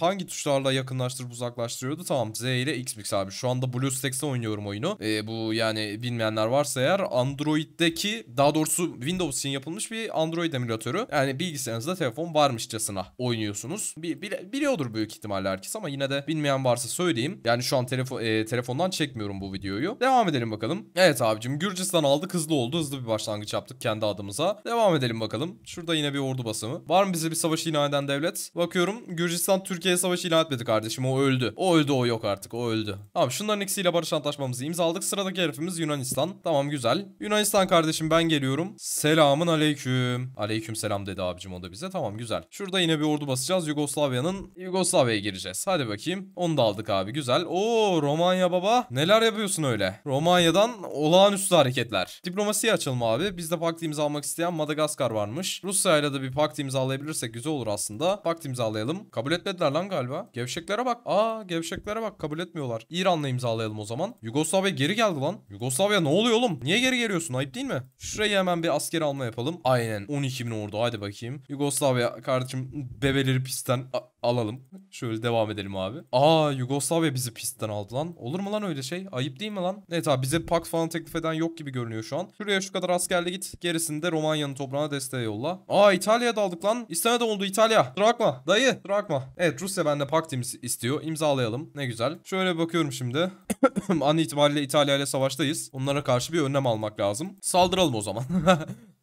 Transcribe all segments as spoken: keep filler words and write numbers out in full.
Hangi tuşlarla yakınlaştırıp uzaklaştırıyordu? Tamam, Z ile X-Mix abi. Şu anda BlueStacks'te oynuyorum oyunu. E, bu yani bilmeyenler varsa eğer Android'deki, daha doğrusu Windows için yapılmış bir Android emülatörü. Yani bilgisayarınızda telefon varmışçasına oynuyorsunuz. Bi bile biliyordur büyük ihtimalle herkes ama yine de bilmeyen varsa söyleyeyim. Yani şu an telefo e, telefondan çekmiyorum bu videoyu. Devam edelim bakalım. Evet abicim, Gürcistan aldık, hızlı oldu. Hızlı bir başlangıç yaptık kendi adımıza. Devam edelim bakalım. Şurada yine bir ordu basımı. Var mı bize bir savaşı ilan eden devlet? Bakıyorum, Gürcistan Türkiye Türkiye'ye savaşı ilan etmedi kardeşim. O öldü. O öldü, o yok artık. O öldü. Tamam, şunların ikisiyle barış antlaşmamızı imzaladık. Sıradaki herifimiz Yunanistan. Tamam, güzel. Yunanistan kardeşim, ben geliyorum. Selamın aleyküm. Aleyküm selam dedi abicim o da bize. Tamam, güzel. Şurada yine bir ordu basacağız. Yugoslavya'nın Yugoslavya'ya gireceğiz. Hadi bakayım. Onu da aldık abi. Güzel. Oo, Romanya baba. Neler yapıyorsun öyle? Romanya'dan olağanüstü hareketler. Diplomasiye açalım abi. Bizde pakt imzalamak isteyen Madagaskar varmış. Rusya'yla da bir pakt imzalayabilirsek güzel olur aslında. Pakt imzalayalım. Kabul etmediler lan galiba. Gevşeklere bak. Aa, gevşeklere bak. Kabul etmiyorlar. İran'la imzalayalım o zaman. Yugoslavya geri geldi lan. Yugoslavya ne oluyor oğlum? Niye geri geliyorsun? Ayıp değil mi? Şuraya hemen bir askeri alma yapalım. Aynen. on iki bin ordu. Hadi bakayım. Yugoslavya kardeşim, bebeleri pistten alalım. Şöyle devam edelim abi. Aa, Yugoslavya bizi pistten aldı lan. Olur mu lan öyle şey? Ayıp değil mi lan? Evet abi, bize pakt falan teklif eden yok gibi görünüyor şu an. Şuraya şu kadar askerle git. Gerisinde Romanya'nın toprağına desteğe yolla. Aa, İtalya'ya daldık lan. İstemeden oldu İtalya. Bırakma. Dayı bırakma. Evet, Rusya bende pakt istiyor. İmzalayalım. Ne güzel. Şöyle bakıyorum şimdi. An itibariyle İtalya ile savaştayız. Onlara karşı bir önlem almak lazım. Saldıralım o zaman.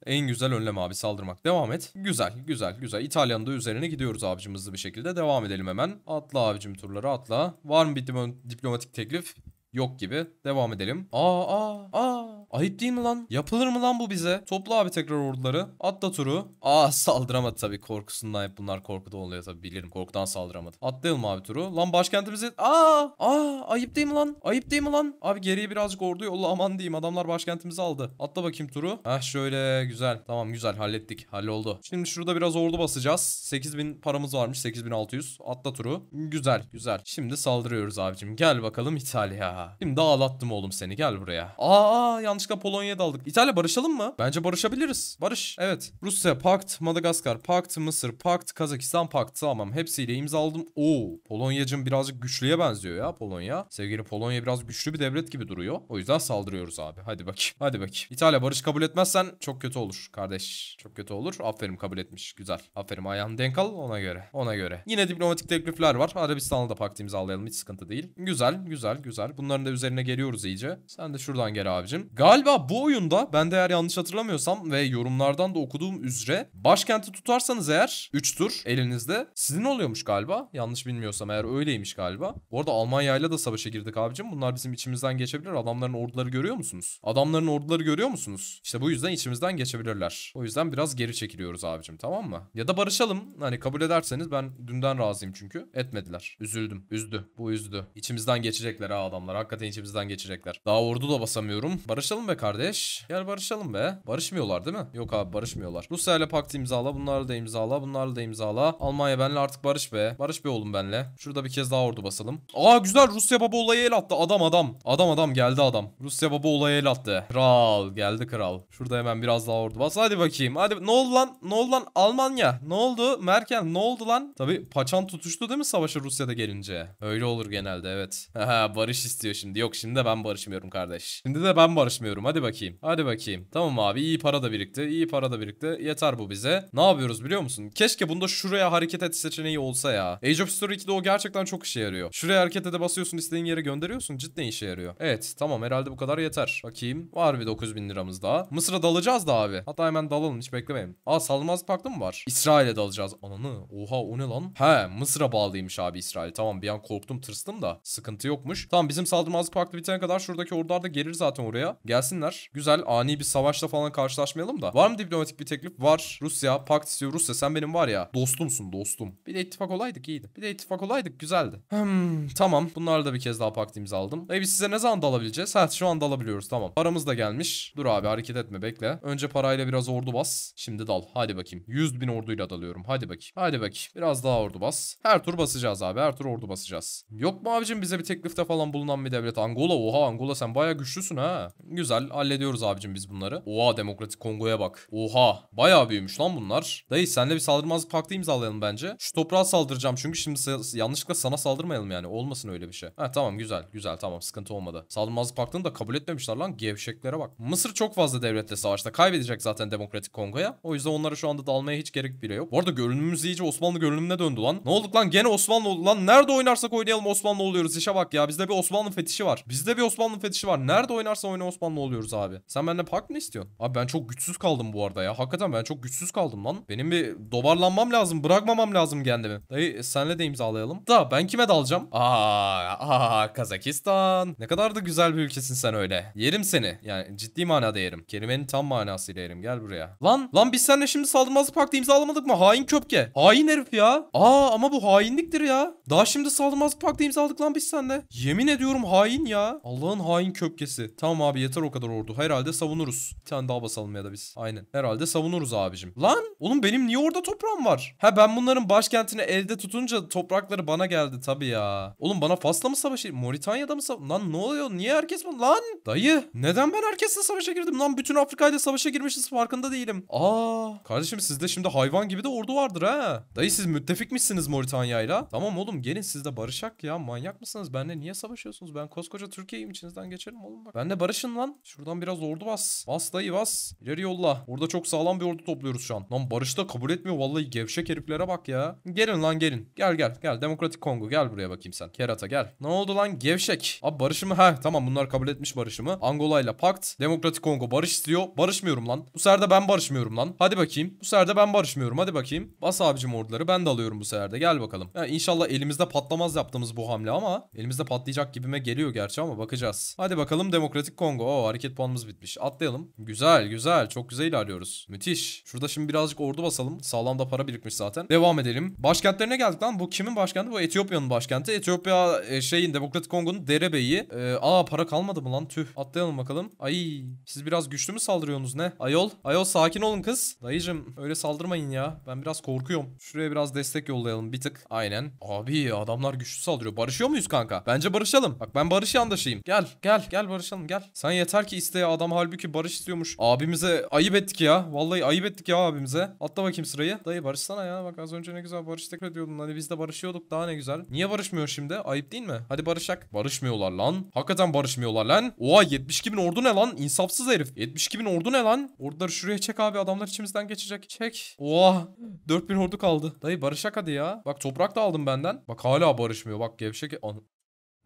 En güzel önlem abi, saldırmak. Devam et. Güzel, güzel, güzel. İtalya'nın da üzerine gidiyoruz abicim, hızlı bir şekilde. Devam edelim hemen. Atla abicim, turları atla. Var mı bir diplomatik teklif? Yok gibi. Devam edelim. Aa, aa, aa. Ayıp değil mi lan? Yapılır mı lan bu bize? Topla abi tekrar orduları. Atla turu. Aa, saldıramadı tabii. Korkusundan hep bunlar korkuda oluyor tabii. Bilirim. Korkudan saldıramadı. Atlayalım abi turu. Lan başkentimizi... Aa, aa. Ayıp değil mi lan? Ayıp değil mi lan? Abi geriye birazcık ordu yolla. Aman diyeyim. Adamlar başkentimizi aldı. Atla bakayım turu. Heh, şöyle. Güzel. Tamam, güzel. Hallettik. Halloldu. Şimdi şurada biraz ordu basacağız. sekiz bin paramız varmış. sekiz bin altı yüz. Atla turu. Güzel. Güzel. Şimdi saldırıyoruz abicim. Gel bakalım İtalya. Şimdi ağlattım oğlum seni, gel buraya. Aa, yanlışlıkla Polonya'ya daldık. İtalya, barışalım mı? Bence barışabiliriz. Barış. Evet. Rusya pakt, Madagaskar pakt, Mısır pakt, Kazakistan pakt. Tamam, hepsiyle imzaladım. Oo, Polonya'cım birazcık güçlüye benziyor ya Polonya. Sevgili Polonya biraz güçlü bir devlet gibi duruyor. O yüzden saldırıyoruz abi. Hadi bakayım. Hadi bakayım. İtalya, barış kabul etmezsen çok kötü olur kardeş. Çok kötü olur. Aferin, kabul etmiş. Güzel. Aferin, ayağını denk al ona göre. Ona göre. Yine diplomatik teklifler var. Arabistan'la da pakt imzalayalım. Hiç sıkıntı değil. Güzel, güzel, güzel. Bunların da üzerine geliyoruz iyice. Sen de şuradan gel abicim. Galiba bu oyunda, ben de eğer yanlış hatırlamıyorsam ve yorumlardan da okuduğum üzere, başkenti tutarsanız eğer üç tur elinizde sizin oluyormuş galiba. Yanlış bilmiyorsam eğer öyleymiş galiba. Bu arada Almanya'yla da savaşa girdik abicim. Bunlar bizim içimizden geçebilir. Adamların orduları görüyor musunuz? Adamların orduları görüyor musunuz? İşte bu yüzden içimizden geçebilirler. O yüzden biraz geri çekiliyoruz abicim, tamam mı? Ya da barışalım. Hani kabul ederseniz, ben dünden razıyım çünkü. Etmediler. Üzüldüm. Üzdü. Bu üzdü. İçimizden geçecekler ha adam. Hakikaten içimizden geçecekler. Daha ordu da basamıyorum. Barışalım be kardeş. Gel barışalım be. Barışmıyorlar değil mi? Yok abi, barışmıyorlar. Rusya ile pakt imzala. Bunlarla da imzala. Bunlarla da imzala. Almanya benle artık barış be. Barış be oğlum benle. Şurada bir kez daha ordu basalım. Aa, güzel. Rusya baba olayı el attı. Adam adam. Adam adam geldi adam. Rusya baba olayı el attı. Kral. Geldi kral. Şurada hemen biraz daha ordu bas. Hadi bakayım. Hadi. Ne oldu lan? Ne oldu lan? Almanya. Ne oldu? Merkel. Ne oldu lan? Tabii paçan tutuştu değil mi savaşa Rusya'da gelince? Öyle olur genelde, evet. Barış istiyor şimdi. Yok, şimdi de ben barışmıyorum kardeş. Şimdi de ben barışmıyorum. Hadi bakayım. Hadi bakayım. Tamam abi, iyi para da birikti. İyi para da birikti. Yeter bu bize. Ne yapıyoruz biliyor musun? Keşke bunda şuraya hareket et seçeneği olsa ya. Age of History iki'de o gerçekten çok işe yarıyor. Şuraya hareket ede basıyorsun, istediğin yere gönderiyorsun. Cidden işe yarıyor. Evet, tamam, herhalde bu kadar yeter. Bakayım. Var bir dokuz bin liramız daha. Mısır'a dalacağız da abi. Hatta hemen dalalım, hiç beklemeyin. Aa, saldırmazlık paktı mı var? İsrail'e dalacağız. Ananı. Oha, o ne lan? He, Mısır'a bağlıymış abi İsrail. Tamam, bir an korktum, tırstım da. Sıkıntı yokmuş. Tamam, bizim saldırmazlık paktı bitene kadar şuradaki ordular da gelir zaten oraya. Gelsinler. Güzel, ani bir savaşla falan karşılaşmayalım da. Var mı diplomatik bir teklif? Var. Rusya pakt istiyor. Rusya sen benim var ya dostumsun, dostum. Bir de ittifak olaydık, iyiydi. Bir de ittifak olaydık, güzeldi. Hmm, tamam, bunlarla da bir kez daha pakt imzaladım. E biz size ne zaman dalabileceğiz? Ha, şu an dalabiliyoruz, tamam. Paramız da gelmiş. Dur abi, hareket etme, bekle. Önce parayla biraz ordu bas. Şimdi dal. Hadi bakayım. yüz bin orduyla dalıyorum. Hadi bakayım. Hadi bakayım. Biraz daha ordu bas. Her tur basacağız abi. Her tur ordu basacağız. Yok mu abicim bize bir teklifte falan bulunan olan bir devlet. Angola, oha Angola sen bayağı güçlüsün ha. Güzel, hallediyoruz abicim biz bunları. Oha Demokratik Kongo'ya bak. Oha bayağı büyümüş lan bunlar. Dayı senle bir saldırmazlık paktı imzalayalım bence. Şu toprağa saldıracağım çünkü şimdi yanlışlıkla sana saldırmayalım yani. Olmasın öyle bir şey. Ha tamam güzel güzel tamam sıkıntı olmadı. Saldırmazlık paktını da kabul etmemişler lan, gevşeklere bak. Mısır çok fazla devletle savaşta, kaybedecek zaten Demokratik Kongo'ya. O yüzden onlara şu anda dalmaya hiç gerek bile yok. Bu arada görünümümüz iyice Osmanlı görünümüne döndü lan. Ne olduk lan gene Osmanlı oldu lan. Nerede oynarsak oynayalım Osmanlı oluyoruz. İşe bak ya, bizde bir Osmanlı fetişi var. Bizde bir Osmanlı fetişi var. Nerede oynarsa oyna Osmanlı oluyoruz abi. Sen benden pakt mı istiyorsun? Abi ben çok güçsüz kaldım bu arada ya. Hakikaten ben çok güçsüz kaldım lan. Benim bir dobarlanmam lazım. Bırakmamam lazım kendimi. Dayı senle de imzalayalım. Da ben kime dalacağım? Aa, aa Kazakistan. Ne kadar da güzel bir ülkesin sen öyle. Yerim seni. Yani ciddi manada yerim. Kelimenin tam manasıyla yerim. Gel buraya. Lan lan biz seninle şimdi saldırmazlık paktı imzalamadık mı? Hain köpke. Hain herif ya. Aa ama bu hainliktir ya. Daha şimdi saldırmazlık paktı imzaladık lan biz seninle. Yemin ediyorum hain ya. Allah'ın hain köpkesi. Tamam abi yeter o kadar ordu. Herhalde savunuruz. Bir tane daha basalım ya da biz. Aynen. Herhalde savunuruz abicim. Lan oğlum benim niye orada toprağım var? Ha ben bunların başkentini elde tutunca toprakları bana geldi tabii ya. Oğlum bana Fas'la mı savaşayım? Moritanya'da mı savaşayım? Lan ne oluyor? Niye herkes mi? Lan dayı neden ben herkesle savaşa girdim? Lan bütün Afrika'yla savaşa girmişiz farkında değilim. Aa kardeşim sizde şimdi hayvan gibi de ordu vardır ha. Dayı siz müttefikmişsiniz Moritanya'yla. Tamam oğlum gelin siz de barışak ya. Manyak mısınız? Benle niye savaşıyorsunuz? Ben koskoca Türkiye'yim, içinizden geçerim oğlum bak. Benle barışın lan. Şuradan biraz ordu bas. Bas dayı bas. İleri yolla. Orada çok sağlam bir ordu topluyoruz şu an. Lan barışta kabul etmiyor vallahi, gevşek heriflere bak ya. Gelin lan gelin. Gel gel gel Demokratik Kongo gel buraya bakayım sen. Kerata gel. Ne oldu lan gevşek? Abi barışımı ha tamam bunlar kabul etmiş barışımı. Angola ile pakt. Demokratik Kongo barış istiyor. Barışmıyorum lan. Bu sefer de ben barışmıyorum lan. Hadi bakayım. Bu sefer de ben barışmıyorum. Hadi bakayım. Bas abicim orduları. Ben de alıyorum bu sefer de. Gel bakalım. Ya inşallah elimizde patlamaz yaptığımız bu hamle ama elimizde patlayacak gibime geliyor gerçi ama bakacağız. Hadi bakalım Demokratik Kongo. Oo hareket puanımız bitmiş. Atlayalım. Güzel güzel. Çok güzel ilerliyoruz. Müthiş. Şurada şimdi birazcık ordu basalım. Sağlam da para birikmiş zaten. Devam edelim. Başkentlerine geldik lan. Bu kimin başkenti? Bu Etiyopya'nın başkenti. Etiyopya e, şeyin Demokratik Kongo'nun derebeyi. E, aa para kalmadı mı lan? Tüh. Atlayalım bakalım. Ay siz biraz güçlü mü saldırıyorsunuz ne? Ayol. Ayol sakin olun kız. Dayıcım öyle saldırmayın ya. Ben biraz korkuyorum. Şuraya biraz destek yollayalım bir tık. Aynen. Abi adamlar güçlü saldırıyor. Barışıyor muyuz kanka? Bence barışalım. Bak ben barış yandaşıyım. Gel gel gel barışalım gel. Sen yeter ki isteye, adam halbuki barış istiyormuş. Abimize ayıp ettik ya. Vallahi ayıp ettik ya abimize. Atla bakayım sırayı. Dayı barışsana ya. Bak az önce ne güzel barış tekrar diyordun. Hani biz de barışıyorduk daha ne güzel. Niye barışmıyor şimdi? Ayıp değil mi? Hadi barışak. Barışmıyorlar lan. Hakikaten barışmıyorlar lan. Oha yetmiş iki bin ordu ne lan? İnsafsız herif. yetmiş iki bin ordu ne lan? Orduları şuraya çek abi. Adamlar içimizden geçecek. Çek. Oha. dört bin ordu kaldı. Dayı barışak hadi ya. Bak toprak da aldım benden. Bak hala barışmıyor. Bak gevşek.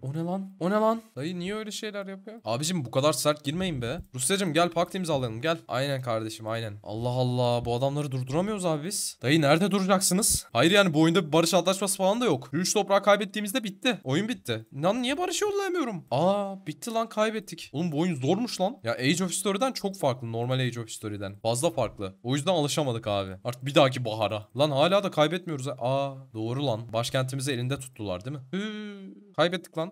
O ne lan? O ne lan? Dayı niye öyle şeyler yapıyor? Abicim bu kadar sert girmeyin be. Rusyacım gel pakt imzalayalım gel. Aynen kardeşim aynen. Allah Allah bu adamları durduramıyoruz abi biz. Dayı nerede duracaksınız? Hayır yani bu oyunda bir barış antlaşması falan da yok. üç toprağı kaybettiğimizde bitti. Oyun bitti. Lan niye barış yollayamıyorum? Aa bitti lan kaybettik. Oğlum bu oyun zormuş lan. Ya Age of History'den çok farklı. Normal Age of History'den. Fazla farklı. O yüzden alışamadık abi. Artık bir dahaki bahara. Lan hala da kaybetmiyoruz. Aa doğru lan. Başkentimizi elinde tuttular değil mi? Hı. Kaybettik lan.